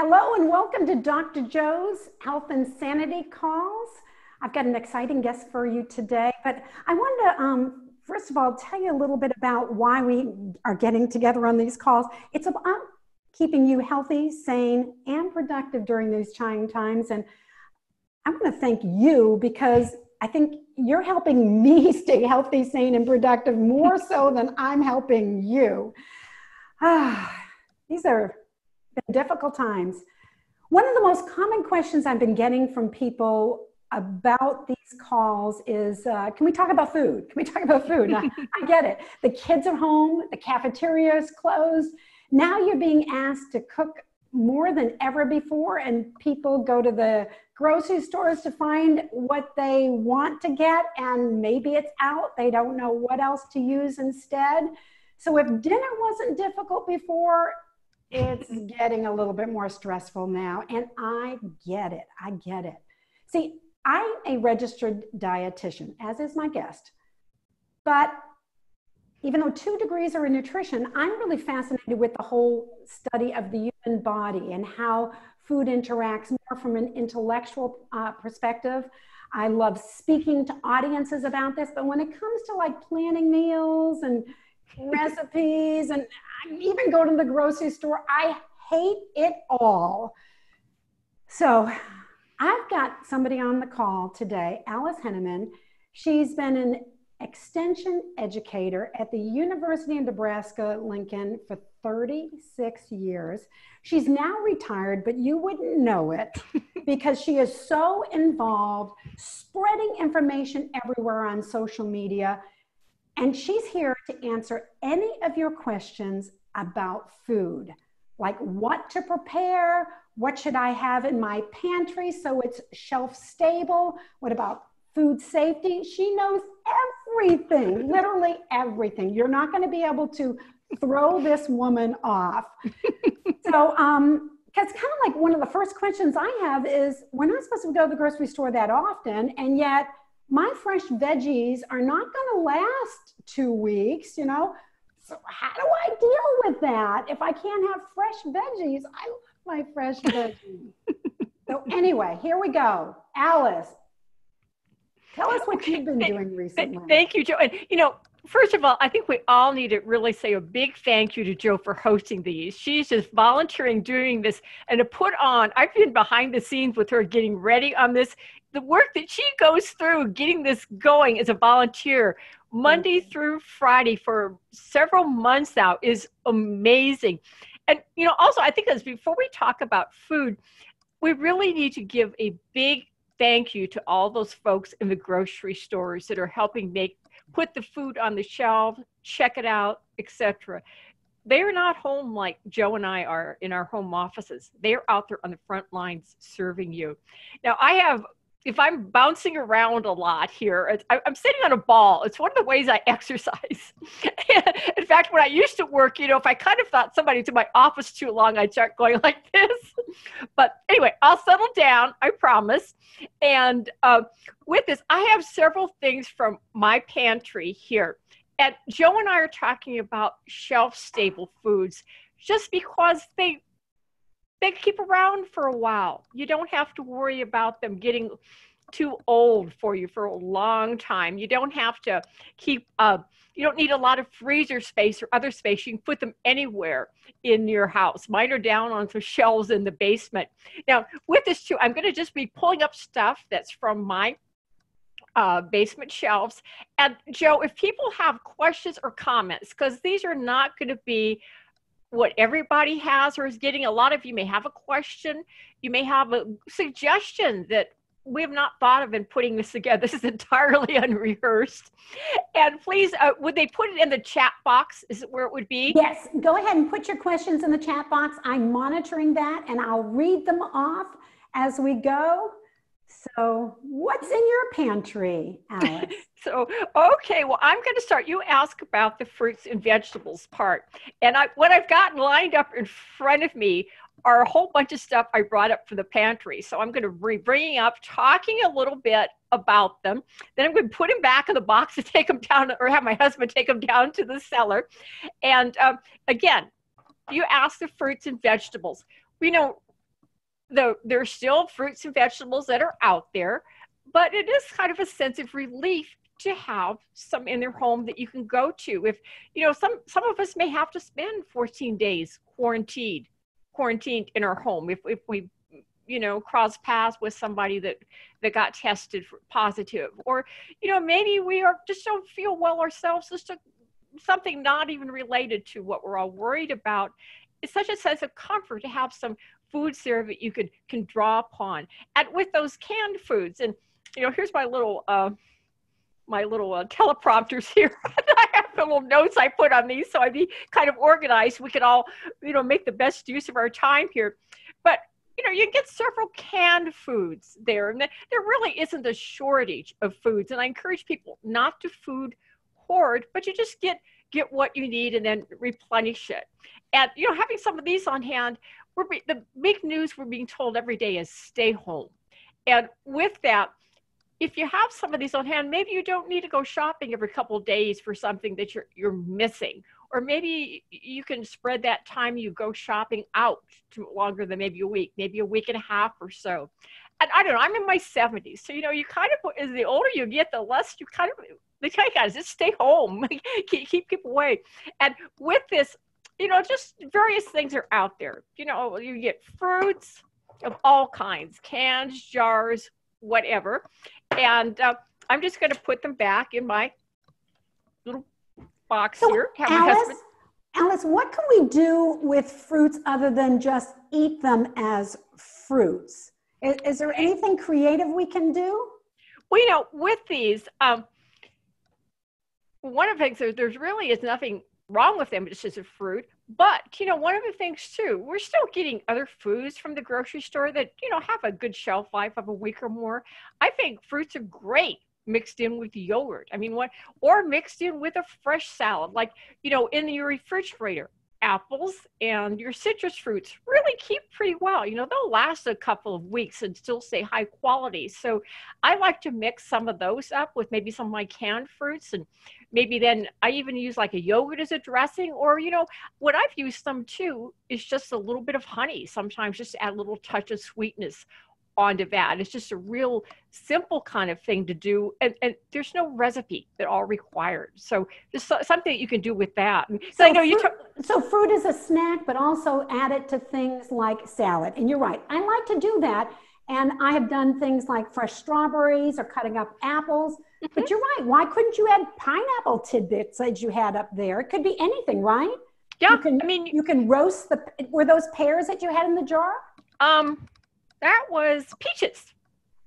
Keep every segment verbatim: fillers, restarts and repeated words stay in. Hello and welcome to Doctor Joe's Health and Sanity Calls. I've got an exciting guest for you today, but I wanted to, um, first of all, tell you a little bit about why we are getting together on these calls. It's about keeping you healthy, sane, and productive during these trying times. And I want to thank you because I think you're helping me stay healthy, sane, and productive more so than I'm helping you. Ah, these are difficult times. One of the most common questions I've been getting from people about these calls is, uh, can we talk about food? Can we talk about food? I, I get it. The kids are home, the cafeteria is closed. Now you're being asked to cook more than ever before, and people go to the grocery stores to find what they want to get, and maybe it's out. They don't know what else to use instead. So if dinner wasn't difficult before, it's getting a little bit more stressful now, and I get it. I get it. See, I'm a registered dietitian, as is my guest, but even though two degrees are in nutrition, I'm really fascinated with the whole study of the human body and how food interacts more from an intellectual uh, perspective. I love speaking to audiences about this, but when it comes to like planning meals and recipes and I even go to the grocery store, I hate it all. So I've got somebody on the call today, Alice Henneman. She's been an extension educator at the University of Nebraska Lincoln for thirty-six years. She's now retired, but you wouldn't know it because she is so involved spreading information everywhere on social media. And she's here to answer any of your questions about food, like what to prepare, what should I have in my pantry so it's shelf stable, what about food safety? She knows everything, literally everything. You're not going to be able to throw this woman off. So, um, it's kind of like one of the first questions I have is, we're not supposed to go to the grocery store that often, and yet my fresh veggies are not going to last two weeks, you know? So how do I deal with that? If I can't have fresh veggies, I love my fresh veggies. So anyway, here we go. Alice, tell us what you've been doing recently. Thank you, Joe. And, you know, first of all, I think we all need to really say a big thank you to Jo for hosting these. She's just volunteering doing this and to put on, I've been behind the scenes with her getting ready on this. The work that she goes through getting this going as a volunteer Monday through Friday for several months now is amazing. And, you know, also I think as before we talk about food, we really need to give a big thank you to all those folks in the grocery stores that are helping make, put the food on the shelf, check it out, et cetera. They're not home like Joe and I are in our home offices. They're out there on the front lines serving you. Now I have, if I'm bouncing around a lot here, I'm sitting on a ball. It's one of the ways I exercise. In fact, when I used to work, you know, if I kind of thought somebody was in my office too long, I'd start going like this. But anyway, I'll settle down, I promise. And uh, with this, I have several things from my pantry here. And Joe and I are talking about shelf-stable foods just because they They keep around for a while. You don't have to worry about them getting too old for you for a long time. You don't have to keep, uh, you don't need a lot of freezer space or other space. You can put them anywhere in your house. Mine are down on some shelves in the basement. Now, with this too, I'm gonna just be pulling up stuff that's from my uh, basement shelves. And Joe, if people have questions or comments, because these are not gonna be what everybody has or is getting. A lot of you may have a question. You may have a suggestion that we have not thought of in putting this together. This is entirely unrehearsed. And please, uh, would they put it in the chat box? Is it where it would be? Yes, go ahead and put your questions in the chat box. I'm monitoring that and I'll read them off as we go. So what's in your pantry, Alice? So, okay, well, I'm going to start. You ask about the fruits and vegetables part. And I, what I've gotten lined up in front of me are a whole bunch of stuff I brought up from the pantry. So I'm going to be bringing up, talking a little bit about them. Then I'm going to put them back in the box and take them down, or have my husband take them down to the cellar. And um, again, you ask the fruits and vegetables. We know though there's still fruits and vegetables that are out there, but it is kind of a sense of relief to have some in their home that you can go to. If, you know, some, some of us may have to spend fourteen days quarantined, quarantined in our home if, if we, you know, cross paths with somebody that, that got tested for positive, or, you know, maybe we are just don't feel well ourselves, just a, something not even related to what we're all worried about. It's such a sense of comfort to have some foods there that you could, can draw upon. And with those canned foods, and, you know, here's my little, uh, my little uh, teleprompters here. I have the little notes I put on these, so I'd be kind of organized. We could all, you know, make the best use of our time here. But, you know, you get several canned foods there, and there really isn't a shortage of foods. And I encourage people not to food hoard, but you just get, get what you need and then replenish it. And, you know, having some of these on hand, we're be, the big news we're being told every day is stay home. And with that, if you have some of these on hand, maybe you don't need to go shopping every couple of days for something that you're, you're missing. Or maybe you can spread that time you go shopping out to longer than maybe a week, maybe a week and a half or so. And I don't know, I'm in my seventies. So, you know, you kind of, as the older you get, the less you kind of, the kind of guys, just stay home, keep, keep people away. And with this, you know, just various things are out there. You know, you get fruits of all kinds, cans, jars, whatever. And uh, I'm just going to put them back in my little box so here. Have Alice, my husband... Alice, what can we do with fruits other than just eat them as fruits? Is, is there anything creative we can do? Well, you know, with these, um, one of the things, there, there's really is nothing wrong with them. It's just a fruit. But, you know, one of the things, too, we're still getting other foods from the grocery store that, you know, have a good shelf life of a week or more. I think fruits are great mixed in with yogurt. I mean, what, or mixed in with a fresh salad, like, you know, in your refrigerator. Apples and your citrus fruits really keep pretty well. You know, they'll last a couple of weeks and still stay high quality. So I like to mix some of those up with maybe some of my canned fruits. And maybe then I even use like a yogurt as a dressing, or, you know, what I've used some too is just a little bit of honey. Sometimes just add a little touch of sweetness onto that. It's just a real simple kind of thing to do. And, and there's no recipe that all required. So there's so, something that you can do with that. And so, so I know you. So fruit is a snack, but also add it to things like salad. And you're right, I like to do that. And I have done things like fresh strawberries or cutting up apples. Mm-hmm. But you're right, why couldn't you add pineapple tidbits as you had up there? It could be anything, right? Yeah, you can, I mean. You can roast the, were those pears that you had in the jar? Um, that was peaches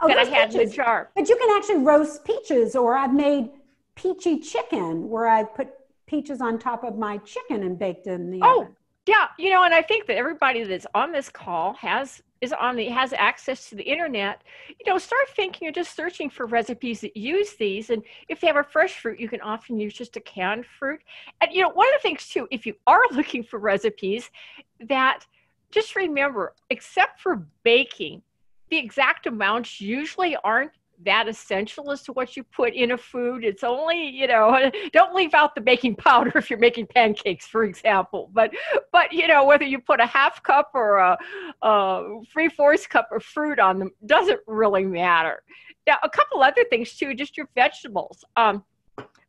oh, that I had peaches. in the jar. But you can actually roast peaches, or I've made peachy chicken where I put peaches on top of my chicken and baked in the oh oven. Yeah, you know, and I think that everybody that's on this call has is on the has access to the internet. You know, start thinking, you're just searching for recipes that use these. And if you have a fresh fruit, you can often use just a canned fruit. And, you know, one of the things too, if you are looking for recipes, that just remember, except for baking, the exact amounts usually aren't that essential as to what you put in a food. It's only, you know, don't leave out the baking powder if you're making pancakes, for example. But, but you know, whether you put a half cup or a, a three-fourths cup of fruit on them doesn't really matter. Now, a couple other things too, just your vegetables. Um,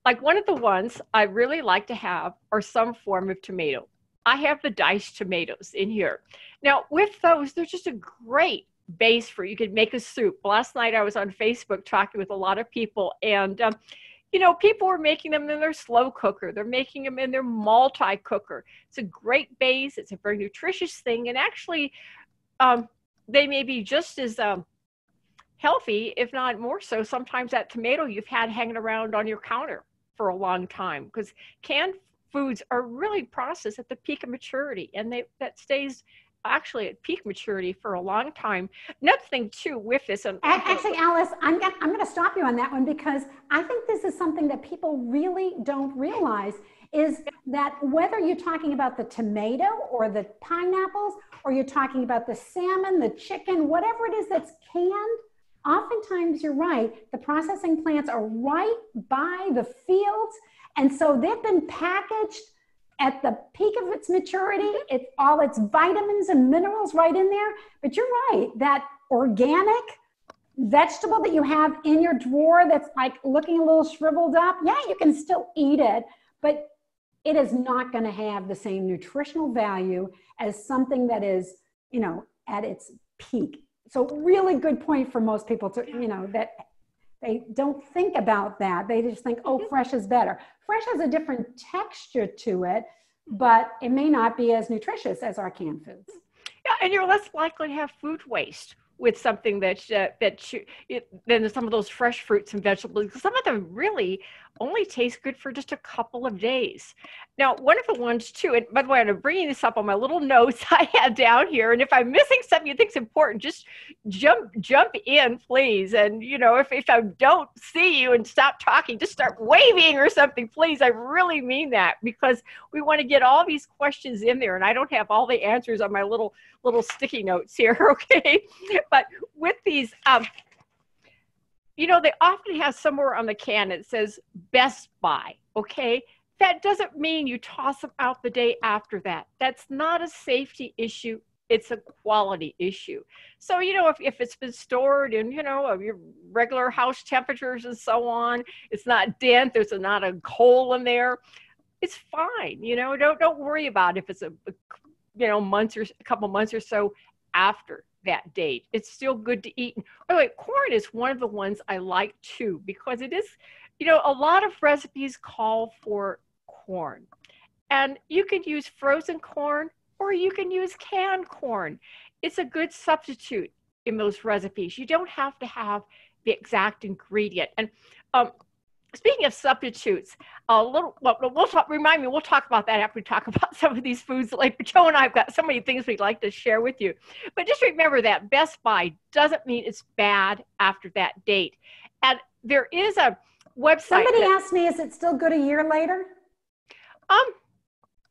like one of the ones I really like to have are some form of tomato. I have the diced tomatoes in here. Now, with those, they're just a great base for, you could make a soup. Last night I was on Facebook talking with a lot of people, and um, you know, people were making them in their slow cooker, they're making them in their multi cooker. It's a great base, it's a very nutritious thing, and actually um, they may be just as um, healthy, if not more so, sometimes that tomato you've had hanging around on your counter for a long time, because canned foods are really processed at the peak of maturity, and they that stays actually at peak maturity for a long time. Another thing too with this. And actually, Alice, I'm gonna, I'm going to stop you on that one, because I think this is something that people really don't realize, is that whether you're talking about the tomato or the pineapples, or you're talking about the salmon, the chicken, whatever it is that's canned, oftentimes you're right, the processing plants are right by the fields. And so they've been packaged at the peak of its maturity, it's all its vitamins and minerals right in there. But you're right, that organic vegetable that you have in your drawer that's like looking a little shriveled up, yeah, you can still eat it, but it is not going to have the same nutritional value as something that is, you know, at its peak. So really good point for most people to, you know, that they don't think about that. They just think, oh, fresh is better. Fresh has a different texture to it, but it may not be as nutritious as our canned foods. Yeah, and you're less likely to have food waste with something that, uh, that you, it, than some of those fresh fruits and vegetables. Some of them really only taste good for just a couple of days. Now, one of the ones too, and by the way, I'm bringing this up on my little notes I had down here, and if I'm missing something you think's important, just jump jump in, please. And you know, if, if I don't see you and stop talking, just start waving or something, please. I really mean that, because we want to get all these questions in there, and I don't have all the answers on my little little sticky notes here, okay? But with these, um, you know, they often have somewhere on the can it says Best Buy, okay? That doesn't mean you toss them out the day after that. That's not a safety issue. It's a quality issue. So, you know, if, if it's been stored in, you know, your regular house temperatures and so on, it's not damp, there's not a hole in there, it's fine. You know, don't, don't worry about if it's a, you know, months or a couple months or so after that date. It's still good to eat. By the way, corn is one of the ones I like too, because it is, you know, a lot of recipes call for corn, and you can use frozen corn or you can use canned corn. It's a good substitute in those recipes. You don't have to have the exact ingredient. And um, speaking of substitutes, a little, well, we'll talk, remind me, we'll talk about that after we talk about some of these foods. Like Joe and I have got so many things we'd like to share with you. But just remember that Best Buy doesn't mean it's bad after that date. And there is a website. Somebody that, asked me, is it still good a year later? Um,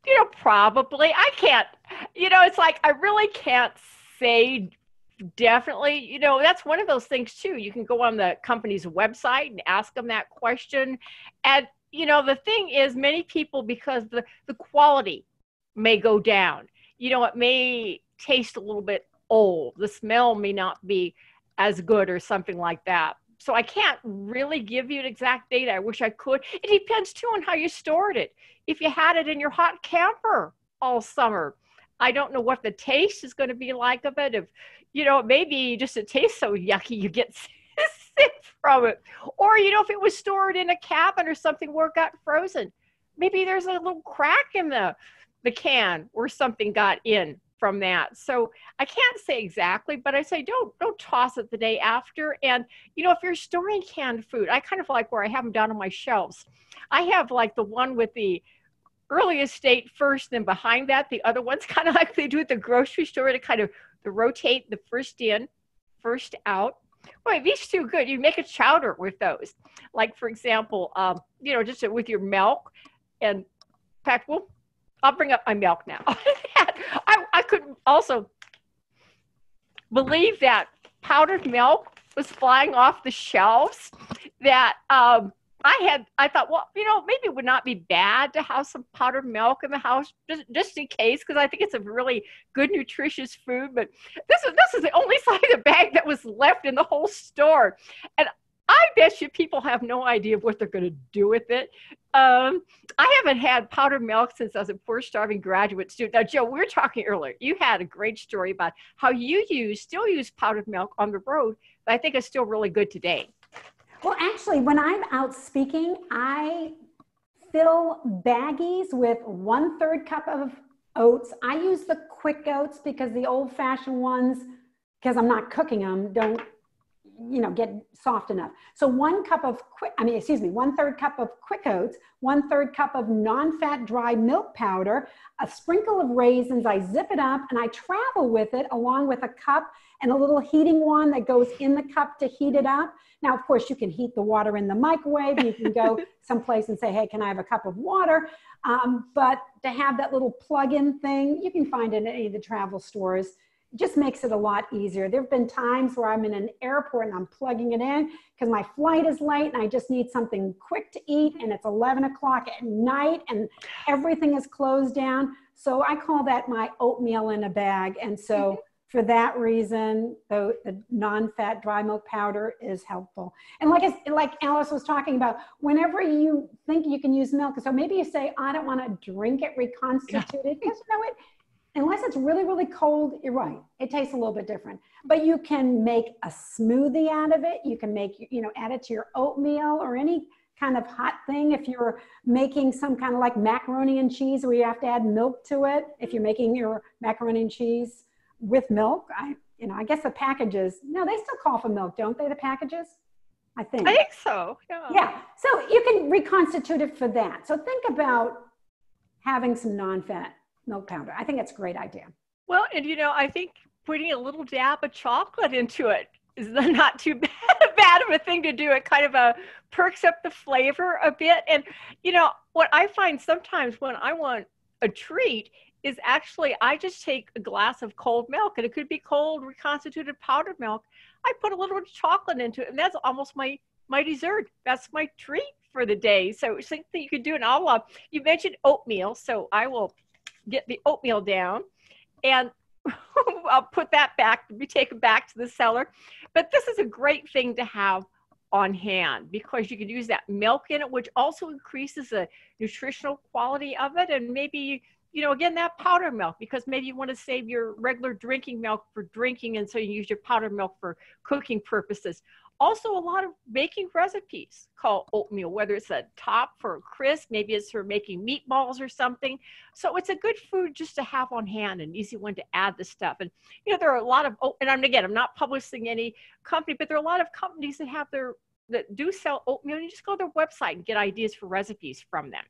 you know, probably. I can't, you know, it's like, I really can't say definitely, you know, that's one of those things too. You can go on the company's website and ask them that question. And, you know, the thing is, many people, because the, the quality may go down, you know, it may taste a little bit old, the smell may not be as good or something like that. So I can't really give you an exact date. I wish I could. It depends too on how you stored it. If you had it in your hot camper all summer, I don't know what the taste is going to be like of it. If, you know, maybe just it tastes so yucky you get sick from it. Or, you know, if it was stored in a cabin or something where it got frozen, maybe there's a little crack in the, the can or something got in from that. So I can't say exactly, but I say don't don't toss it the day after. And, you know, if you're storing canned food, I kind of like where I have them down on my shelves. I have like the one with the earliest date first, then behind that, the other one's kind of like they do at the grocery store to kind of to rotate the first in, first out. Boy, these two good. You make a chowder with those. Like, for example, um, you know, just with your milk. And in fact, well, I'll bring up my milk now. I, I couldn't also believe that powdered milk was flying off the shelves that, um, I had, I thought, well, you know, maybe it would not be bad to have some powdered milk in the house just, just in case, because I think it's a really good, nutritious food. But this is, this is the only side of the bag that was left in the whole store. And I bet you people have no idea what they're going to do with it. Um, I haven't had powdered milk since I was a poor, starving graduate student. Now, Joe, we were talking earlier. You had a great story about how you use, still use powdered milk on the road, but I think it's still really good today. Well, actually, when I'm out speaking, I fill baggies with one third cup of oats. I use the quick oats because the old fashioned ones, because I'm not cooking them, don't, you know, get soft enough. So one cup of quick, I mean, excuse me, one third cup of quick oats, one third cup of non-fat dry milk powder, a sprinkle of raisins. I zip it up and I travel with it along with a cup and a little heating wand that goes in the cup to heat it up. Now, of course, you can heat the water in the microwave. You can go someplace and say, hey, can I have a cup of water? Um, but to have that little plug-in thing, you can find it in any of the travel stores. just makes it a lot easier. There've been times where I'm in an airport and I'm plugging it in because my flight is late and I just need something quick to eat, and it's eleven o'clock at night and everything is closed down. So I call that my oatmeal in a bag. And so for that reason, the, the non-fat dry milk powder is helpful. And like, I, like Alice was talking about, whenever you think you can use milk, so maybe you say, I don't want to drink it reconstituted, yeah. because you know it, unless it's really, really cold, you're right. It tastes a little bit different, but you can make a smoothie out of it. You can make, you know, add it to your oatmeal or any kind of hot thing. If you're making some kind of like macaroni and cheese where you have to add milk to it, if you're making your macaroni and cheese with milk, I, you know, I guess the packages, no, they still call for milk, don't they? The packages, I think. I think so. Yeah. Yeah. So you can reconstitute it for that. So think about having some non-fat milk powder. I think that's a great idea. Well, and you know, I think putting a little dab of chocolate into it is not too bad, bad of a thing to do. It kind of uh, perks up the flavor a bit. And you know, what I find sometimes when I want a treat is actually I just take a glass of cold milk, and it could be cold reconstituted powdered milk. I put a little bit of chocolate into it, and that's almost my my dessert. That's my treat for the day. So it's something you could do. And I'll uh, you mentioned oatmeal, so I will get the oatmeal down and I'll put that back, be taken back to the cellar. But this is a great thing to have on hand because you can use that milk in it, which also increases the nutritional quality of it. And maybe, you know, again, that powder milk, because maybe you want to save your regular drinking milk for drinking. And so you use your powder milk for cooking purposes. Also, a lot of baking recipes call oatmeal, whether it's a top for a crisp, maybe it's for making meatballs or something. So it's a good food just to have on hand, an easy one to add the stuff. And, you know, there are a lot of, oh, and I'm, again, I'm not publishing any company, but there are a lot of companies that have their, that do sell oatmeal. And you just go to their website and get ideas for recipes from them.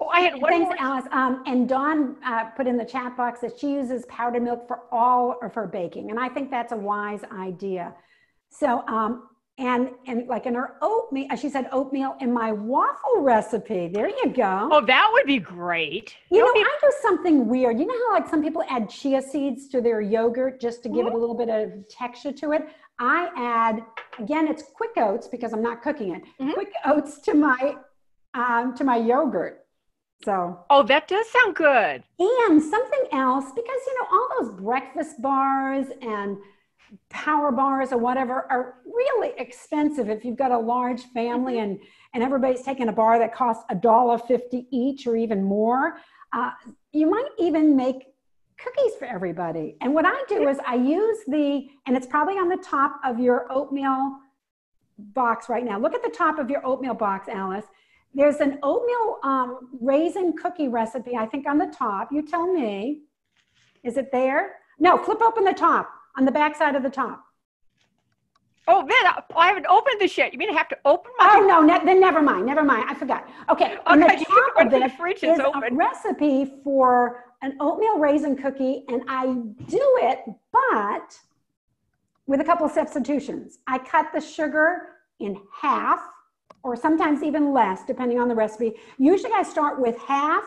Oh, I had one Thanks, more. Alice. Um, and Dawn uh, put in the chat box that she uses powder milk for all of her baking. And I think that's a wise idea. So, um, And, and like in her oatmeal, she said oatmeal in my waffle recipe. There you go. Oh, that would be great. You know, I do something weird. You know how like some people add chia seeds to their yogurt just to give it a little bit of texture to it? I add, again, it's quick oats because I'm not cooking it. Mm-hmm. Quick oats to my, um, to my yogurt. So. Oh, that does sound good. And something else, because you know, all those breakfast bars and power bars or whatever are really expensive if you've got a large family and and everybody's taking a bar that costs a dollar fifty each or even more. Uh, you might even make cookies for everybody. And what I do is I use the, and it's probably on the top of your oatmeal box right now. Look at the top of your oatmeal box, Alice. There's an oatmeal um, raisin cookie recipe, I think, on the top. You tell me. Is it there? No, flip open the top. On the back side of the top. Oh, man, I haven't opened this yet. You mean I have to open my... Oh, no, ne then never mind, never mind. I forgot. Okay, on the top of this is a recipe for an oatmeal raisin cookie, and I do it, but with a couple of substitutions. I cut the sugar in half, or sometimes even less, depending on the recipe. Usually I start with half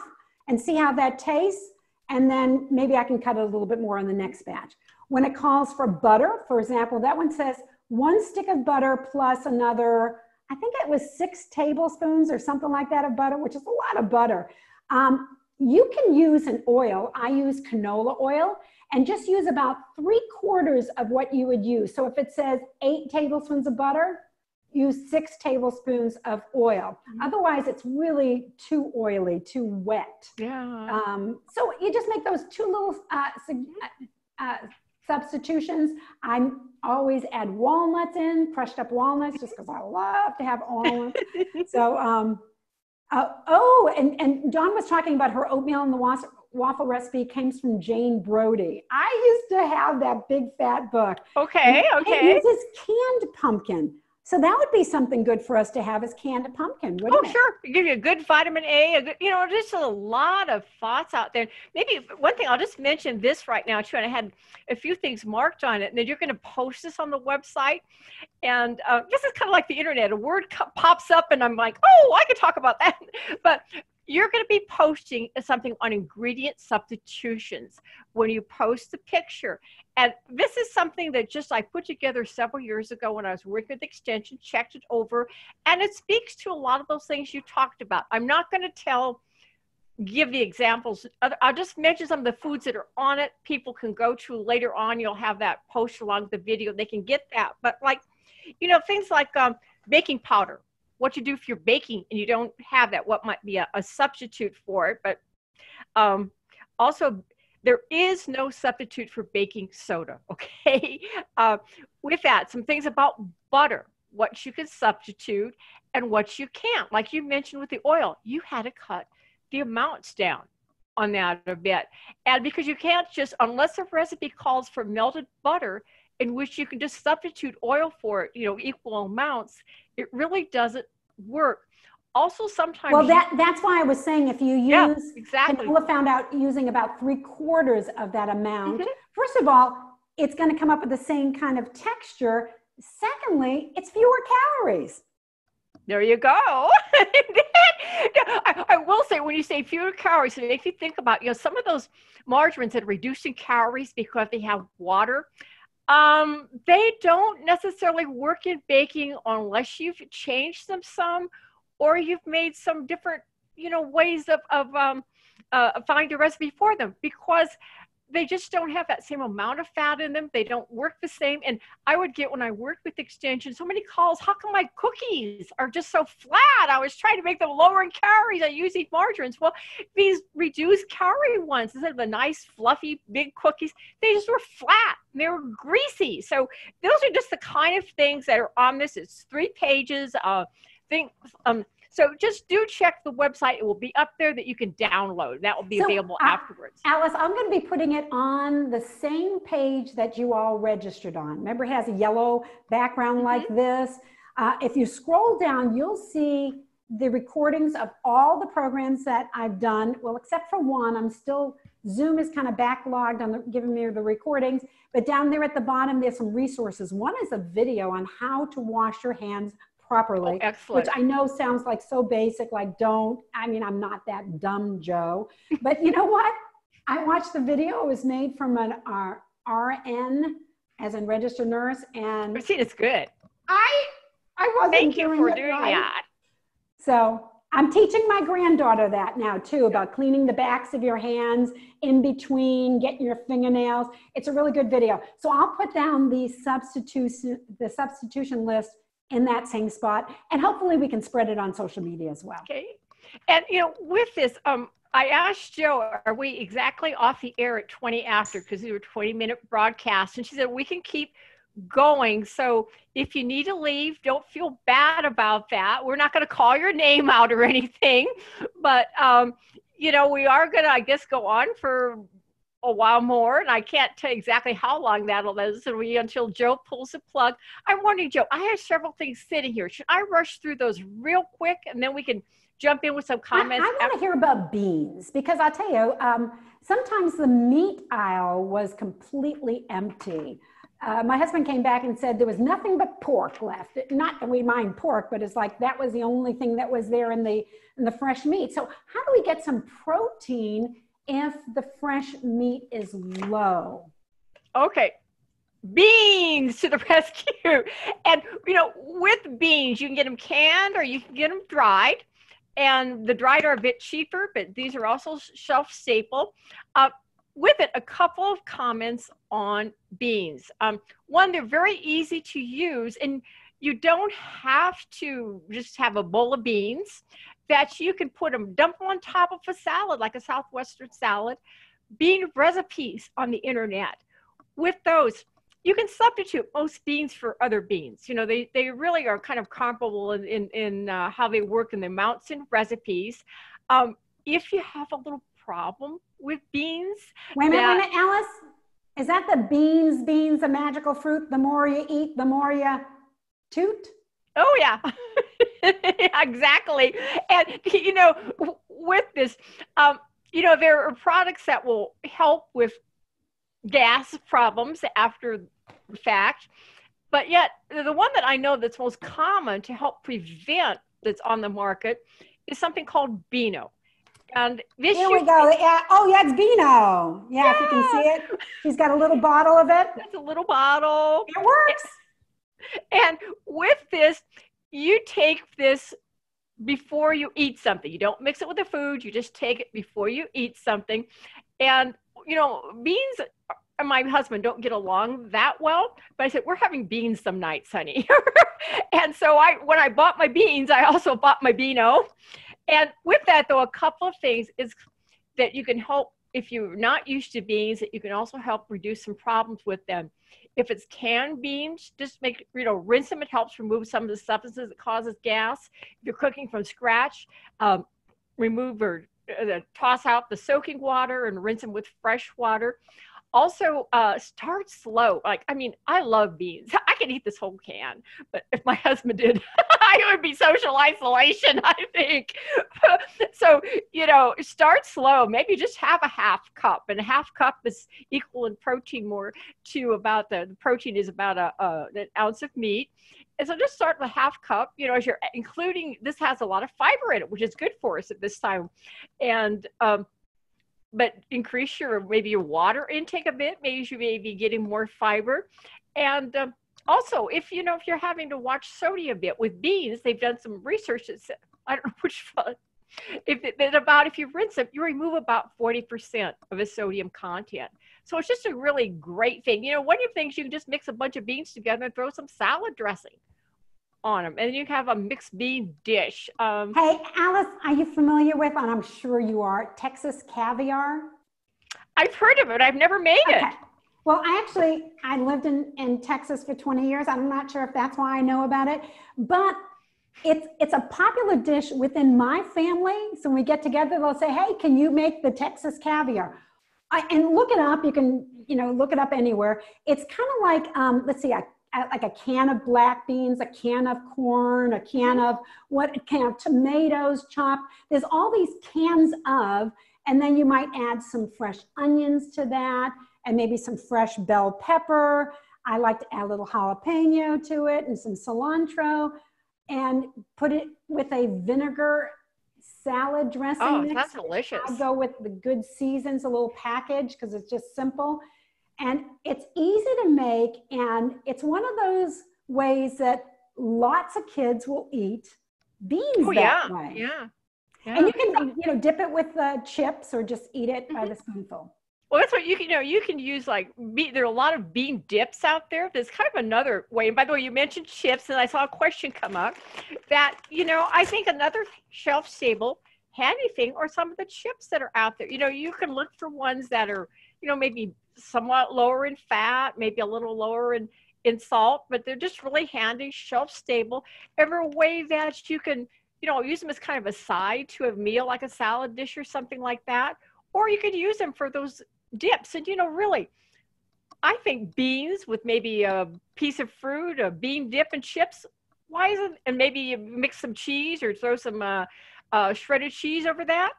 and see how that tastes, and then maybe I can cut it a little bit more on the next batch. When it calls for butter, for example, that one says one stick of butter plus another, I think it was six tablespoons or something like that of butter, which is a lot of butter. Um, you can use an oil. I use canola oil, and just use about three quarters of what you would use. So if it says eight tablespoons of butter, use six tablespoons of oil. Mm-hmm. Otherwise, it's really too oily, too wet. Yeah. Um, so you just make those two little uh, uh, substitutions. I always add walnuts in, crushed up walnuts, just because I love to have walnuts. So, um, uh, oh, and, and Dawn was talking about her oatmeal and the waffle, waffle recipe comes from Jane Brody. I used to have that big fat book. Okay, okay. It uses canned pumpkin. So that would be something good for us to have is canned pumpkin, wouldn't it? Oh, sure. It gives you a good vitamin A, a good, you know, just a lot of thoughts out there. Maybe one thing, I'll just mention this right now, too, and I had a few things marked on it, and then you're going to post this on the website. And uh, this is kind of like the internet. A word pops up, and I'm like, oh, I could talk about that. But You're going to be posting something on ingredient substitutions when you post the picture. And this is something that just I put together several years ago when I was working with Extension, checked it over, and it speaks to a lot of those things you talked about. I'm not going to tell, give the examples. I'll just mention some of the foods that are on it. People can go to later on. You'll have that post along with the video. They can get that. But like, you know, things like um, baking powder. What you do if you're baking and you don't have that, what might be a, a substitute for it. But um, also, there is no substitute for baking soda, okay? Uh, with that, some things about butter, what you can substitute and what you can't. Like you mentioned with the oil, you had to cut the amounts down on that a bit. And because you can't just, unless the recipe calls for melted butter, in which you can just substitute oil for it, you know, equal amounts, it really doesn't work. Also sometimes- Well, that, that's why I was saying if you use- yeah, exactly. Canola found out using about three quarters of that amount. Mm-hmm. First of all, it's gonna come up with the same kind of texture. Secondly, it's fewer calories. There you go. I, I will say, when you say fewer calories, it makes you think about, you know, some of those margarines that are reducing calories because they have water. Um, they don't necessarily work in baking unless you've changed them some, or you've made some different, you know, ways of, of um, uh, finding a recipe for them, because they just don't have that same amount of fat in them. They don't work the same. And I would get, when I worked with Extension, so many calls, how come my cookies are just so flat? I was trying to make them lower in calories. I use these margarines. Well, these reduced calorie ones, instead of the nice, fluffy, big cookies, they just were flat. They were greasy. So those are just the kind of things that are on this. It's three pages. Uh, think, um, So just do check the website. It will be up there that you can download. That will be so available I, afterwards. Alice, I'm going to be putting it on the same page that you all registered on. Remember, it has a yellow background mm-hmm. like this. Uh, if you scroll down, you'll see the recordings of all the programs that I've done. Well, except for one, I'm still, Zoom is kind of backlogged on the, giving me the recordings. But down there at the bottom, there's some resources. One is a video on how to wash your hands properly, oh, which I know sounds like so basic, like don't, I mean, I'm not that dumb, Joe, but you know what? I watched the video. It was made from an R R N, as in registered nurse, and see, it's good. I, I wasn't Thank you doing for doing right. that. So I'm teaching my granddaughter that now too, about cleaning the backs of your hands in between, getting your fingernails. It's a really good video. So I'll put down the substitution, the substitution list in that same spot, and hopefully we can spread it on social media as well. Okay, and you know, with this, um, I asked Joe, "Are we exactly off the air at twenty after?" Because we were twenty-minute broadcast, and she said we can keep going. So if you need to leave, don't feel bad about that. We're not going to call your name out or anything, but um, you know, we are going to, I guess, go on for a while more, and I can't tell exactly how long that'll be until Joe pulls the plug. I'm wondering, Joe, I have several things sitting here. Should I rush through those real quick, and then we can jump in with some comments? I, I want to hear about beans, because I'll tell you, um, sometimes the meat aisle was completely empty. Uh, my husband came back and said there was nothing but pork left. Not that we mind pork, but it's like that was the only thing that was there in the in the fresh meat. So how do we get some protein if the fresh meat is low? Okay, beans to the rescue. And you know, with beans, you can get them canned or you can get them dried. And the dried are a bit cheaper, but these are also shelf staple. Uh, with it, a couple of comments on beans. Um, one, they're very easy to use, and you don't have to just have a bowl of beans. That you can put them, dump them on top of a salad, like a Southwestern salad. Bean recipes on the internet. With those, you can substitute most beans for other beans. You know, they, they really are kind of comparable in, in, in uh, how they work in the amounts and recipes. Um, if you have a little problem with beans. Wait a minute, wait a minute, Alice. Is that the beans, beans, a magical fruit? The more you eat, the more you toot? Oh, yeah. Exactly. And, you know, with this, um, you know, there are products that will help with gas problems after the fact. But yet, the one that I know that's most common to help prevent that's on the market is something called Beano. And this Here we go. Yeah. Oh, yeah, it's Beano. Yeah, yeah, if you can see it. She's got a little bottle of it. It's a little bottle. It works. And with this, you take this before you eat something. You don't mix it with the food. You just take it before you eat something. And, you know, beans and my husband don't get along that well. But I said, we're having beans some nights, honey. And so I, when I bought my beans, I also bought my Beano. And with that, though, a couple of things is that you can help, if you're not used to beans, that you can also help reduce some problems with them. If it's canned beans, just make, you know, rinse them. It helps remove some of the substances that causes gas. If you're cooking from scratch, um, remove or uh, toss out the soaking water and rinse them with fresh water. Also, uh, start slow. Like, I mean, I love beans. I could eat this whole can, but if my husband did, it would be social isolation, I think. So, you know, start slow. Maybe just have a half cup, and a half cup is equal in protein more to about the, the protein is about a, a, an ounce of meat. And so just start with a half cup, you know, as you're including, this has a lot of fiber in it, which is good for us at this time. And, um, but increase your, maybe your water intake a bit. Maybe you may be getting more fiber. And um, also, if you know, if you're having to watch sodium a bit with beans, they've done some research that said, I don't know which one, if it, that about if you rinse them, you remove about forty percent of the sodium content. So it's just a really great thing. You know, one of the things, you can just mix a bunch of beans together and throw some salad dressing on them, and you have a mixed bean dish. Um, hey, Alice, are you familiar with, and I'm sure you are, Texas caviar? I've heard of it. I've never made okay. it. Well, I actually, I lived in, in Texas for twenty years. I'm not sure if that's why I know about it, but it's, it's a popular dish within my family. So when we get together, they'll say, hey, can you make the Texas caviar? I, and look it up. You can, you know, look it up anywhere. It's kind of like, um, let's see, I like a can of black beans, a can of corn, a can of what, a can of tomatoes chopped. There's all these cans of, and then you might add some fresh onions to that, and maybe some fresh bell pepper. I like to add a little jalapeno to it and some cilantro, and put it with a vinegar salad dressing. Oh, mix. That's delicious. I go with the good seasons, a little package, because it's just simple. And it's easy to make, and it's one of those ways that lots of kids will eat beans oh, that yeah. way. Yeah, yeah. And you can, you know, dip it with uh, chips or just eat it mm-hmm. by the spoonful. Well, that's what you can, you know, you can use like, be, there are a lot of bean dips out there. There's kind of another way. And by the way, you mentioned chips, and I saw a question come up that, you know, I think another shelf stable handy thing are some of the chips that are out there. You know, you can look for ones that are, you know, maybe somewhat lower in fat, maybe a little lower in, in salt, but they're just really handy, shelf stable. Every way that you can, you know, use them as kind of a side to a meal, like a salad dish or something like that. Or you could use them for those dips. And, you know, really, I think beans with maybe a piece of fruit, a bean dip and chips, why isn't, and maybe you mix some cheese or throw some uh, uh, shredded cheese over that.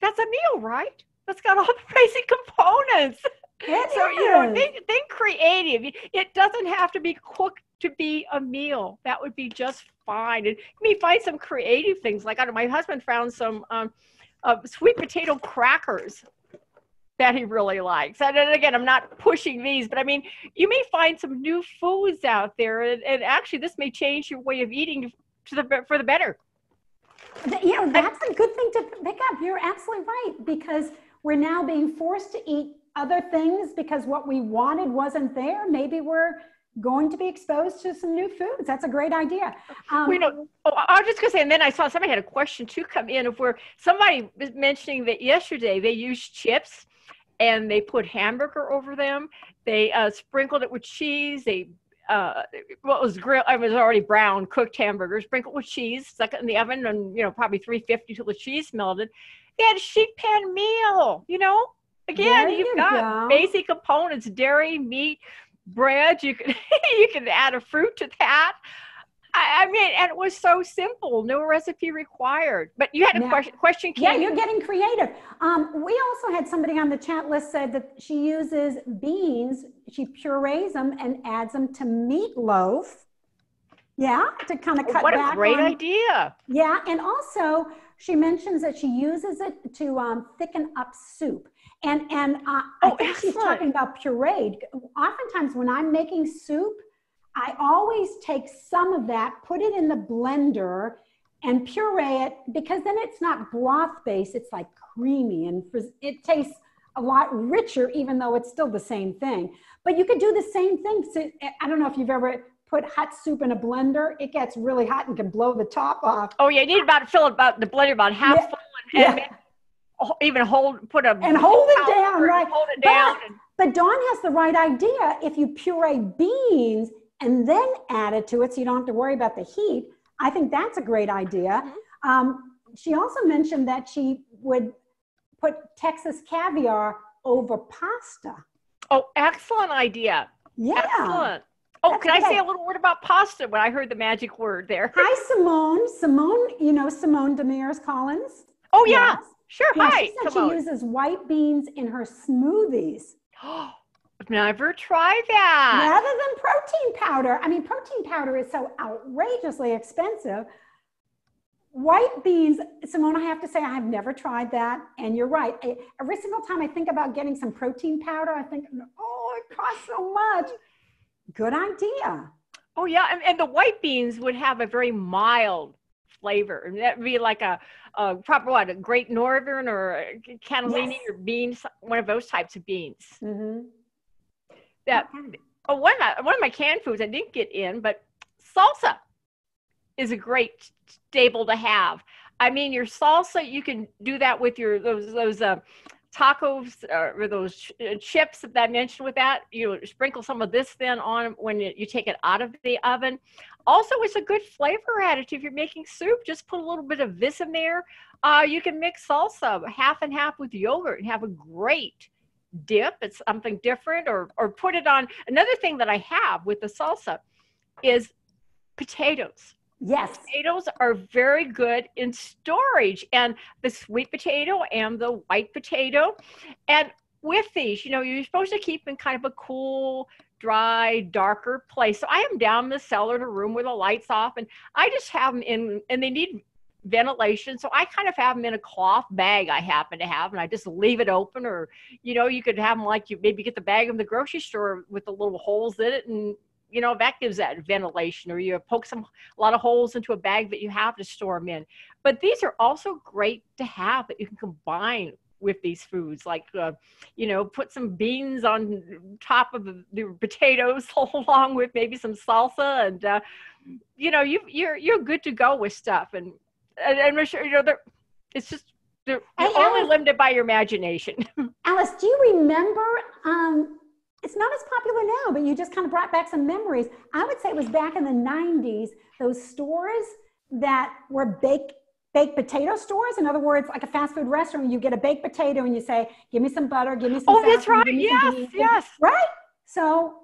That's a meal, right? That's got all the basic components. It so, is. You know, think, think creative. It doesn't have to be cooked to be a meal. That would be just fine. And you may find some creative things. Like, I don't know, my husband found some um, uh, sweet potato crackers that he really likes. And, and again, I'm not pushing these, but I mean, you may find some new foods out there. And, and actually, this may change your way of eating to the, for the better. You know, that's I, a good thing to pick up. You're absolutely right, because we're now being forced to eat other things because what we wanted wasn't there. Maybe we're going to be exposed to some new foods. That's a great idea. Um, we know, oh, I was just going to say, and then I saw somebody had a question too come in of where somebody was mentioning that yesterday they used chips and they put hamburger over them. They uh, sprinkled it with cheese. They uh, what well, was grilled, I was already brown cooked hamburger, sprinkled with cheese, stuck it in the oven, and you know, probably three fifty till the cheese melted. They had a sheet pan meal, you know. Again, you've got basic components: dairy, meat, bread. You can you can add a fruit to that. I, I mean, and it was so simple, no recipe required. But you had a now, question. Question. Yeah, you're getting creative. Um, we also had somebody on the chat list said that she uses beans. She purees them and adds them to meatloaf. Yeah, to kind of cut back. What a great idea! Yeah, and also she mentions that she uses it to um, thicken up soup. And, and uh, oh, I think she's talking about pureed. Oftentimes when I'm making soup, I always take some of that, put it in the blender and puree it, because then it's not broth based, it's like creamy, and it tastes a lot richer, even though it's still the same thing. But you could do the same thing. So, I don't know if you've ever put hot soup in a blender. It gets really hot and can blow the top off. Oh yeah, you need about to fill about the blender about half yeah. full and, yeah. and maybe even hold, put a- And hold it down, right? Hold it down. But, and, but Dawn has the right idea. If you puree beans and then add it to it so you don't have to worry about the heat, I think that's a great idea. Mm-hmm. um, she also mentioned that she would put Texas caviar over pasta. Oh, excellent idea. Yeah. Excellent. Oh, that's can I say I, a little word about pasta when I heard the magic word there? Hi, Simone. Simone, you know, Simone Damiris Collins. Oh, yeah. Yes. Sure. Yeah, hi. She said Simone. She uses white beans in her smoothies. Oh, never try that. Rather than protein powder. I mean, protein powder is so outrageously expensive. White beans, Simone, I have to say, I have never tried that. And you're right. I, every single time I think about getting some protein powder, I think, oh, it costs so much. Good idea. Oh, yeah. And, and the white beans would have a very mild flavor. And that would be like a, a proper, what, a Great Northern or a cannellini yes. or beans, one of those types of beans. Mm-hmm. That, okay. oh, one, one of my canned foods I didn't get in, but salsa is a great staple to have. I mean, your salsa, you can do that with your those those uh, tacos uh, or those ch uh, chips that I mentioned with that. You sprinkle some of this then on when you, you take it out of the oven. Also, it's a good flavor additive. If you're making soup, just put a little bit of this in there. Uh, you can mix salsa half and half with yogurt and have a great dip. It's something different, or or put it on. Another thing that I have with the salsa is potatoes. Yes. Potatoes are very good in storage, and the sweet potato and the white potato. And with these, you know, you're supposed to keep in kind of a cool, dry, darker place. So I am down in the cellar in a room where the light's off, and I just have them in, and they need ventilation. So I kind of have them in a cloth bag I happen to have, and I just leave it open. Or, you know, you could have them like you maybe get the bag from the grocery store with the little holes in it, and you know, that gives that ventilation, or you poke some, a lot of holes into a bag that you have to store them in. But these are also great to have that you can combine with these foods, like, uh, you know, put some beans on top of the, the potatoes along with maybe some salsa, and, uh, you know, you, you're, you're good to go with stuff. And, and, and I'm sure, you know, they're, it's just, they're, you're hey, only Alice, limited by your imagination. Alice, do you remember, um, it's not as popular now, but you just kind of brought back some memories. I would say it was back in the nineties, those stores that were baked, baked potato stores. In other words, like a fast food restaurant, you get a baked potato and you say, give me some butter, give me some Oh, salad, that's right. Yes, beans. yes. Right? So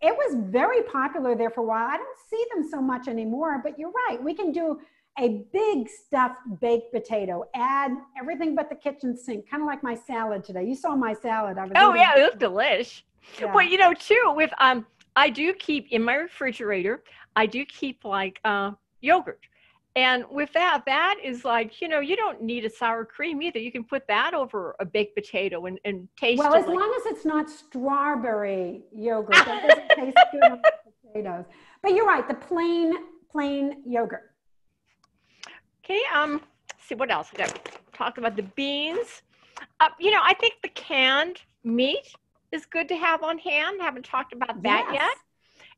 it was very popular there for a while. I don't see them so much anymore, but you're right. We can do a big stuffed baked potato. Add everything but the kitchen sink, kind of like my salad today. You saw my salad. I was oh, yeah, it was delish. Yeah. Well, you know, too, with, um, I do keep in my refrigerator, I do keep like, uh, yogurt. And with that, that is like, you know, you don't need a sour cream either. You can put that over a baked potato and, and taste well, it. Well, as like long as it's not strawberry yogurt, that doesn't taste good on potatoes. But you're right, the plain, plain yogurt. Okay, um, let's see what else we got. Talked about the beans. Uh, you know, I think the canned meat is good to have on hand. Haven't talked about that yes.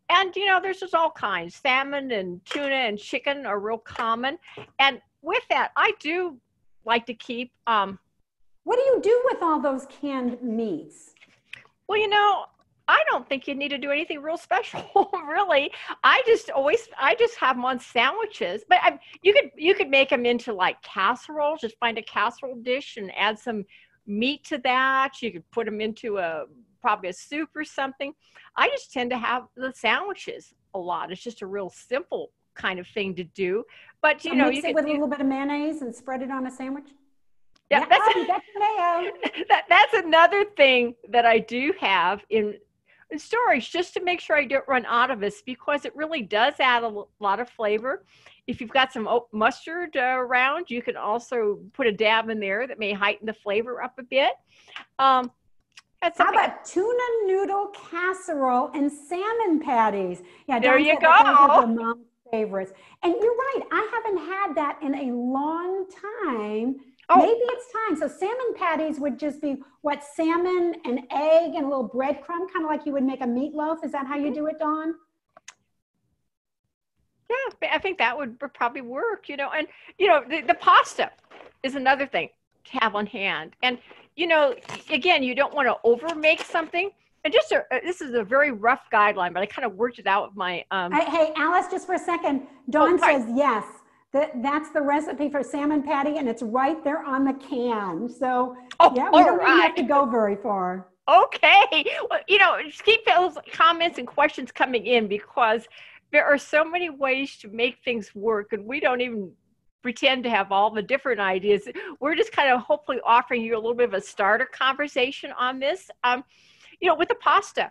yet. And you know, there's just all kinds. Salmon and tuna and chicken are real common. And with that, I do like to keep. Um, what do you do with all those canned meats? Well, you know, I don't think you need to do anything real special, really. I just always, I just have them on sandwiches. But I, you could, you could make them into like casseroles. Just find a casserole dish and add some meat to that. You could put them into a probably a soup or something. I just tend to have the sandwiches a lot. It's just a real simple kind of thing to do. But you and know, mix you it could, with you, a little bit of mayonnaise and spread it on a sandwich. Yeah, yeah that's, oh, that's mayo. That, that's another thing that I do have in, in storage, just to make sure I don't run out of this, because it really does add a lot of flavor. If you've got some mustard uh, around, you can also put a dab in there that may heighten the flavor up a bit. Um, that's How about tuna noodle casserole and salmon patties? Yeah, there you go. Favorites. And you're right, I haven't had that in a long time. Oh. Maybe it's time. So salmon patties would just be what, salmon and egg and a little breadcrumb, kind of like you would make a meatloaf. Is that how you do it, Dawn? Yeah, I think that would probably work, you know. And, you know, the, the pasta is another thing to have on hand. And, you know, again, you don't want to overmake something. And just a, this is a very rough guideline, but I kind of worked it out with my. Um... I, hey, Alice, just for a second. Dawn oh, says yes. That that's the recipe for salmon patty, and it's right there on the can. So oh, yeah, we don't right. have to go very far. Okay, well, you know, just keep those comments and questions coming in, because there are so many ways to make things work, and we don't even pretend to have all the different ideas. We're just kind of hopefully offering you a little bit of a starter conversation on this. Um, You know, with the pasta,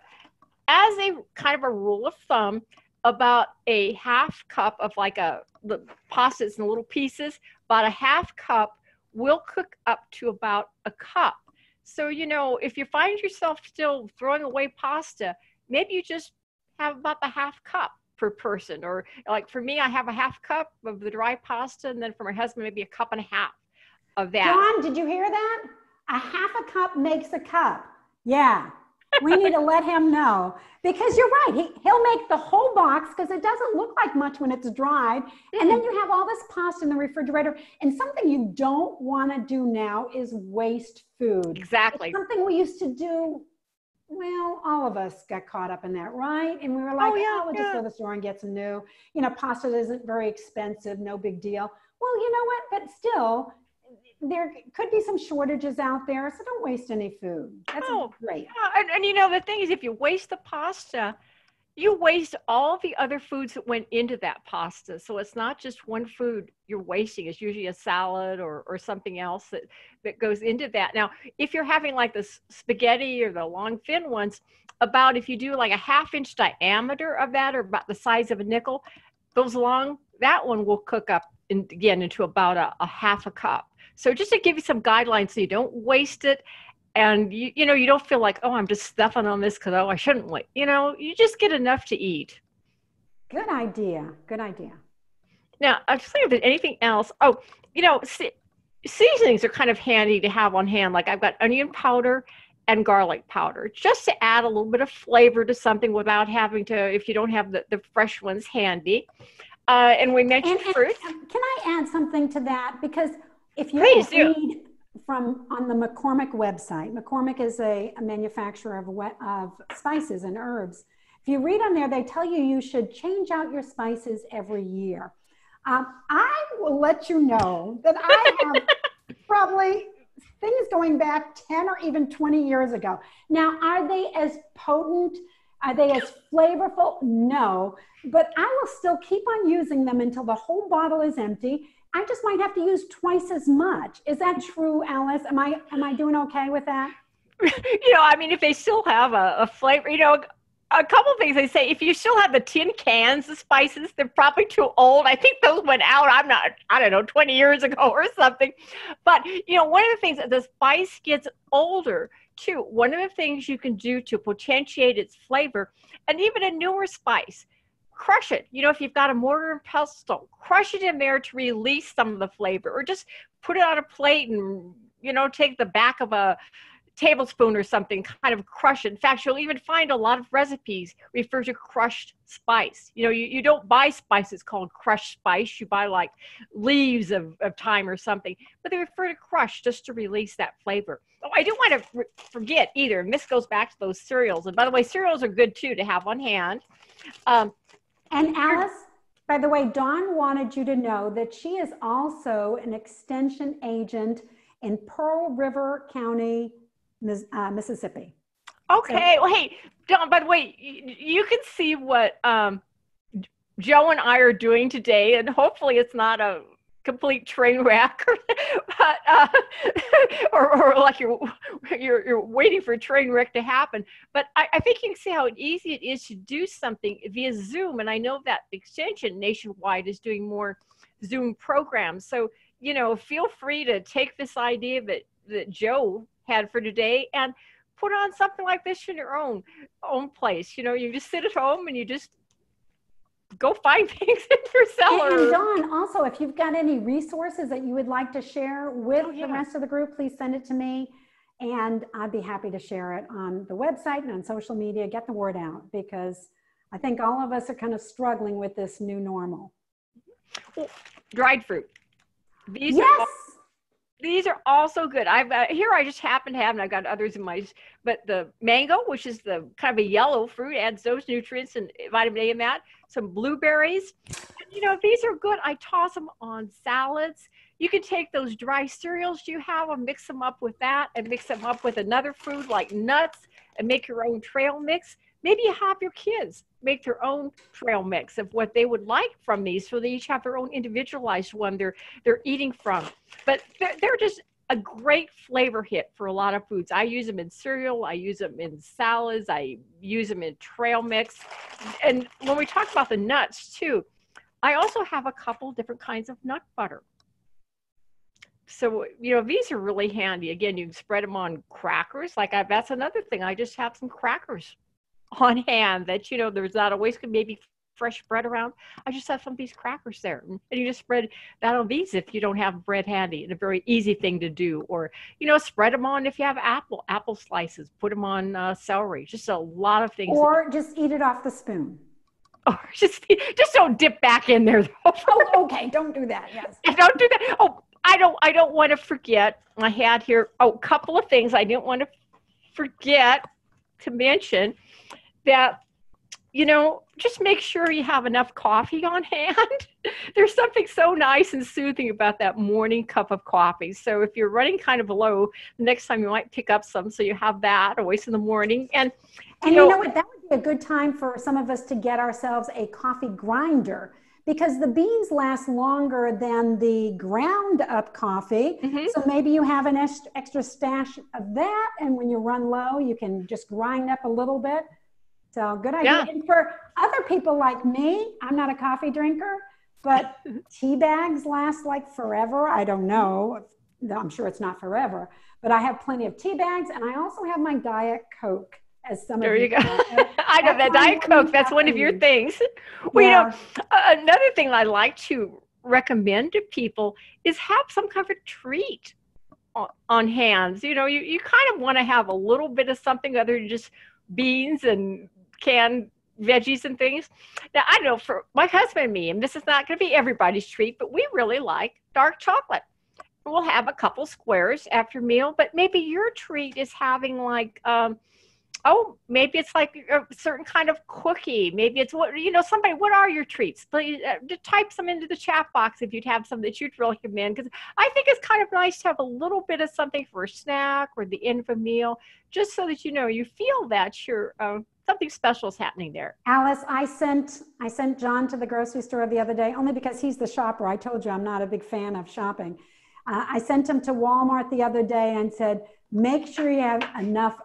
as a kind of a rule of thumb, about a half cup of like a the pasta is in little pieces, about a half cup will cook up to about a cup. So, you know, if you find yourself still throwing away pasta, maybe you just have about the half cup per person. Or like for me, I have a half cup of the dry pasta, and then for my husband, maybe a cup and a half of that. John, did you hear that? A half a cup makes a cup. Yeah. We need to let him know, because you're right. He, he'll make the whole box, because it doesn't look like much when it's dried. Mm-hmm. And then you have all this pasta in the refrigerator. And something you don't want to do now is waste food. Exactly. It's something we used to do. Well, all of us got caught up in that, right? And we were like, oh, yeah, oh we'll yeah. just go to the store and get some new, you know, pasta isn't very expensive, no big deal. Well, you know what? But still, there could be some shortages out there, so don't waste any food. That's oh, great. Yeah. And, and you know, the thing is, if you waste the pasta, you waste all the other foods that went into that pasta. So it's not just one food you're wasting. It's usually a salad or, or something else that, that goes into that. Now, if you're having like the spaghetti or the long thin ones, about if you do like a half inch diameter of that, or about the size of a nickel, those long, that one will cook up in, again into about a, a half a cup. So just to give you some guidelines so you don't waste it, and you, you know, you don't feel like, oh, I'm just stuffing on this because, oh, I shouldn't wait. You know, you just get enough to eat. Good idea. Good idea. Now, I'm just thinking of anything else. Oh, you know, se seasonings are kind of handy to have on hand. Like I've got onion powder and garlic powder, just to add a little bit of flavor to something without having to, if you don't have the, the fresh ones handy. Uh, and we mentioned and, and, fruit. Can I add something to that? Because if you Please read do. from on the McCormick website, McCormick is a, a manufacturer of, wet, of spices and herbs. If you read on there, they tell you you should change out your spices every year. Um, I will let you know that I have probably things going back ten or even twenty years ago. Now, are they as potent? Are they as flavorful? No, but I will still keep on using them until the whole bottle is empty. I just might have to use twice as much. Is that true, Alice? Am I am I doing okay with that? You know, I mean, if they still have a, a flavor, you know, a couple of things they say, if you still have the tin cans of spices, they're probably too old. I think those went out, I'm not, I don't know, twenty years ago or something. But, you know, one of the things, as the spice gets older, too, one of the things you can do to potentiate its flavor, and even a newer spice, crush it. You know, if you've got a mortar and pestle, crush it in there to release some of the flavor, or just put it on a plate and, you know, take the back of a tablespoon or something, kind of crush it. In fact, you'll even find a lot of recipes refer to crushed spice. You know, you, you don't buy spices called crushed spice. You buy like leaves of, of thyme or something, but they refer to crush just to release that flavor. Oh, I do want to forget either, and this goes back to those cereals. And by the way, cereals are good too to have on hand. Um, And Alice, by the way, Dawn wanted you to know that she is also an extension agent in Pearl River County, uh, Mississippi. Okay. So, well, hey, Dawn, by the way, you, you can see what um, Joe and I are doing today, and hopefully it's not a complete train wreck, but, uh, or, or like you're, you're, you're waiting for a train wreck to happen. But I, I think you can see how easy it is to do something via Zoom. And I know that Extension nationwide is doing more Zoom programs. So, you know, feel free to take this idea that, that Joe had for today and put on something like this in your own, own place. You know, you just sit at home and you just go find things in your cellar. And, and Dawn, also, if you've got any resources that you would like to share with oh, yeah. the rest of the group, please send it to me. And I'd be happy to share it on the website and on social media. Get the word out, because I think all of us are kind of struggling with this new normal. Well, dried fruit. These yes. These are also good. I've uh, here I just happen to have, and I've got others in my, but the mango, which is the kind of a yellow fruit, adds those nutrients and vitamin A in that. Some blueberries. And, you know, these are good. I toss them on salads. You can take those dry cereals you have and mix them up with that, and mix them up with another food like nuts, and make your own trail mix. Maybe you have your kids make their own trail mix of what they would like from these, so they each have their own individualized one they're, they're eating from. But they're, they're just a great flavor hit for a lot of foods. I use them in cereal, I use them in salads, I use them in trail mix. And when we talk about the nuts too, I also have a couple different kinds of nut butter. So, you know, these are really handy. Again, you can spread them on crackers. Like I, that's another thing. I just have some crackers on hand that, you know, there's not a waste, maybe fresh bread around. I just have some of these crackers there, and you just spread that on these if you don't have bread handy, and a very easy thing to do. Or, you know, spread them on if you have apple, apple slices, put them on uh, celery, just a lot of things. Or just eat it off the spoon. Or just, just don't dip back in there. Oh, okay, don't do that, yes. Don't do that. Oh, I don't, I don't want to forget, I had here, oh, a couple of things I didn't want to forget to mention. That, you know, just make sure you have enough coffee on hand. There's something so nice and soothing about that morning cup of coffee. So if you're running kind of low, the next time you might pick up some, so you have that always in the morning. And, you, and know, you know what, that would be a good time for some of us to get ourselves a coffee grinder, because the beans last longer than the ground up coffee. Mm-hmm. So maybe you have an extra stash of that, and when you run low, you can just grind up a little bit. So good idea. Yeah. And for other people like me, I'm not a coffee drinker, but tea bags last like forever. I don't know. I'm sure it's not forever, but I have plenty of tea bags. And I also have my Diet Coke, as some there of you go. Know. I know that Diet Coke, that's one of your things. Well, yeah. You know, another thing I like to recommend to people is have some kind of a treat on, on hands. You know, you, you kind of want to have a little bit of something other than just beans and canned veggies and things. Now, I know for my husband and me, and this is not going to be everybody's treat, but we really like dark chocolate. We'll have a couple squares after meal, but maybe your treat is having like, um, oh, maybe it's like a certain kind of cookie. Maybe it's what, you know, somebody, what are your treats? Please uh, just type some into the chat box if you'd have some that you'd recommend, because I think it's kind of nice to have a little bit of something for a snack or the end of a meal, just so that, you know, you feel that you're, uh, something special is happening there. Alice, I sent, I sent John to the grocery store the other day, only because he's the shopper. I told you I'm not a big fan of shopping. Uh, I sent him to Walmart the other day and said, make sure you have enough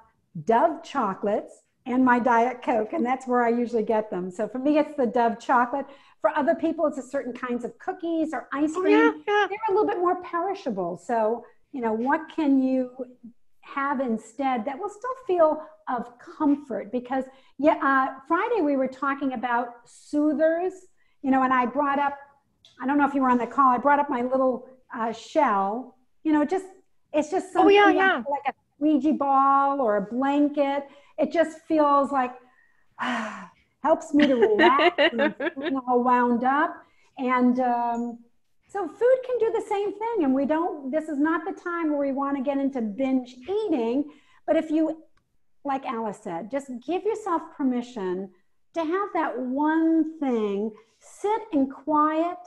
Dove chocolates and my Diet Coke, and that's where I usually get them. So for me, it's the Dove chocolate. For other people, it's a certain kinds of cookies or ice cream. Oh, yeah, yeah. They're a little bit more perishable. So, you know, what can you have instead that will still feel of comfort? Because yeah, uh, Friday we were talking about soothers, you know, and I brought up, I don't know if you were on the call, I brought up my little uh, shell, you know, just, it's just something oh, yeah, yeah. like, like a Ouija ball or a blanket. It just feels like, ah, helps me to relax and feel all wound up. And um, so food can do the same thing. And we don't, this is not the time where we want to get into binge eating. But if you, like Alice said, just give yourself permission to have that one thing, sit in quiet,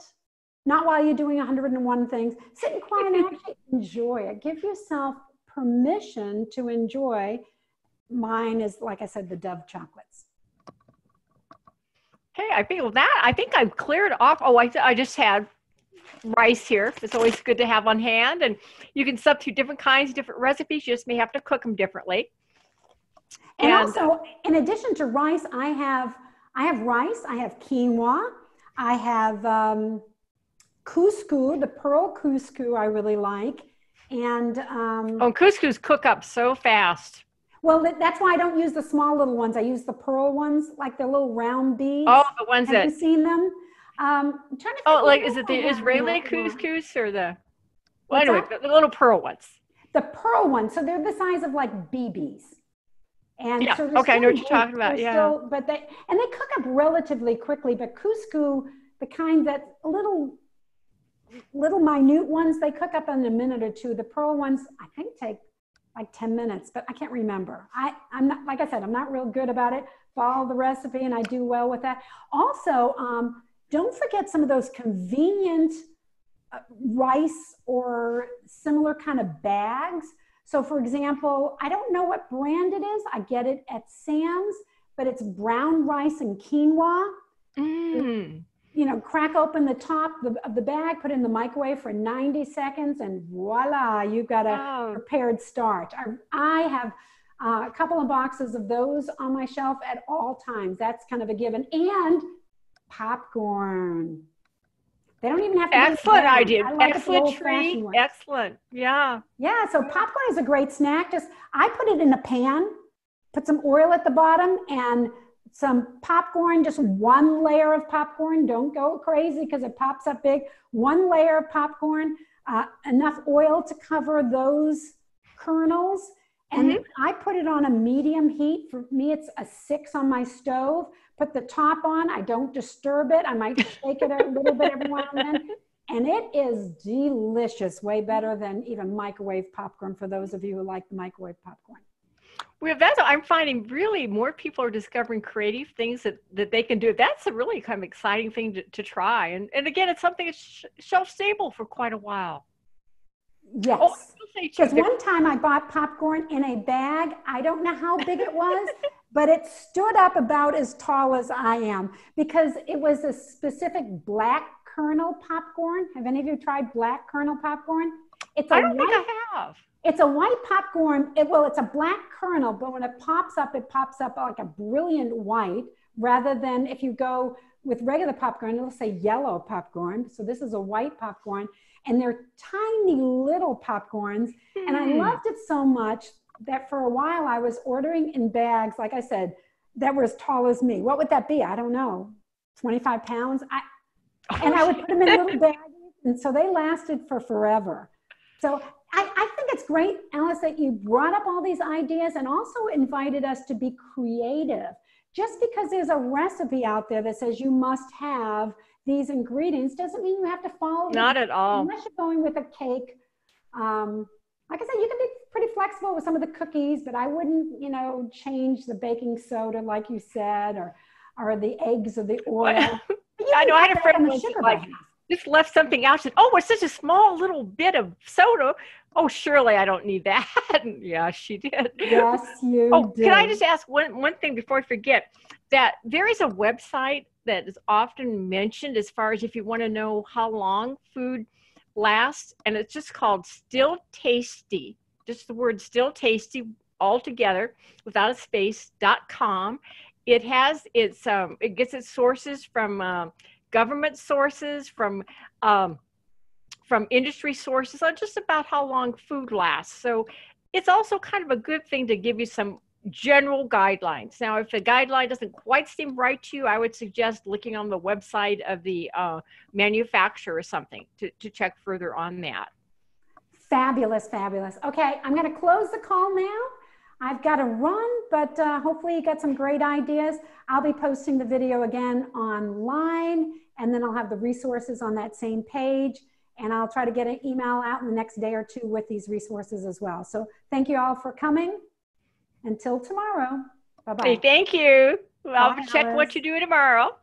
not while you're doing a hundred and one things, sit in quiet and actually enjoy it. Give yourself permission to enjoy. Mine is, like I said, the Dove chocolates. Hey, I feel that. I think I've cleared off. Oh, I, I just had rice here. It's always good to have on hand, and you can substitute different kinds, different recipes. You just may have to cook them differently. And, and also, in addition to rice, I have I have rice, I have quinoa, I have um, couscous, the pearl couscous I really like, and um, oh, couscous cook up so fast. Well, that's why I don't use the small little ones. I use the pearl ones, like the little round beads. Oh, the ones have that have you seen them? Um, I'm trying to. Oh, like is it the Israeli couscous or the? Well, anyway, the, the little pearl ones. The pearl ones, so they're the size of like B Bs. And yeah. So okay, I know what you're talking about. Yeah. Still, but they and they cook up relatively quickly. But couscous, the kind that little, little minute ones, they cook up in a minute or two. The pearl ones, I think, take like ten minutes, but I can't remember. I I'm not like I said, I'm not real good about it. Follow the recipe, and I do well with that. Also, um, don't forget some of those convenient uh, rice or similar kind of bags. So for example, I don't know what brand it is. I get it at Sam's, but it's brown rice and quinoa. Mm. You know, crack open the top of the bag, put it in the microwave for ninety seconds, and voila, you've got a oh. prepared starch. I, I have uh, a couple of boxes of those on my shelf at all times. That's kind of a given. And popcorn. They don't even have to. Excellent idea. I like Excellent treat. Excellent. Yeah. Yeah. So popcorn is a great snack. Just I put it in a pan, put some oil at the bottom and some popcorn, just one layer of popcorn. Don't go crazy because it pops up big. One layer of popcorn, uh, enough oil to cover those kernels. And mm-hmm. I put it on a medium heat. For me, it's a six on my stove. Put the top on. I don't disturb it. I might shake it a little bit every now and then. And it is delicious. Way better than even microwave popcorn for those of you who like the microwave popcorn. Well, that's, I'm finding really more people are discovering creative things that, that they can do. That's a really kind of exciting thing to, to try. And, and again, it's something that's sh shelf stable for quite a while. Yes, because oh, one time I bought popcorn in a bag. I don't know how big it was, but it stood up about as tall as I am because it was a specific black kernel popcorn. Have any of you tried black kernel popcorn? It's a I don't white, think I have. It's a white popcorn. It, well, it's a black kernel, but when it pops up, it pops up like a brilliant white rather than if you go with regular popcorn, it'll say yellow popcorn. So this is a white popcorn. And they're tiny little popcorns. Mm. And I loved it so much that for a while I was ordering in bags, like I said, that were as tall as me. What would that be? I don't know, twenty-five pounds. I, oh, and I would put them in little bags. And so they lasted for forever. So I, I think it's great, Alice, that you brought up all these ideas and also invited us to be creative. Just because there's a recipe out there that says you must have these ingredients doesn't mean you have to follow. Not at all. Unless you're going with a cake. Um, like I said, you can be pretty flexible with some of the cookies, but I wouldn't, you know, change the baking soda, like you said, or, or the eggs or the oil. I know I had a friend who like, just left something out. She said, oh, it's such a small little bit of soda. Oh, surely I don't need that. Yeah, she did. Yes, you oh, did. Can I just ask one, one thing before I forget? That there is a website that is often mentioned as far as if you want to know how long food lasts, and it's just called Still Tasty, just the word Still Tasty all together without a space dot com. It has its um, it gets its sources from um, government sources, from um, from industry sources on just about how long food lasts. So it's also kind of a good thing to give you some general guidelines. Now, if the guideline doesn't quite seem right to you, I would suggest looking on the website of the uh, manufacturer or something to, to check further on that. Fabulous, fabulous. Okay, I'm going to close the call now. I've got to run, but uh, hopefully you got some great ideas. I'll be posting the video again online, and then I'll have the resources on that same page, and I'll try to get an email out in the next day or two with these resources as well. So thank you all for coming. Until tomorrow, bye-bye. Hey, thank you. I'll Bye, check Alice. What you do tomorrow.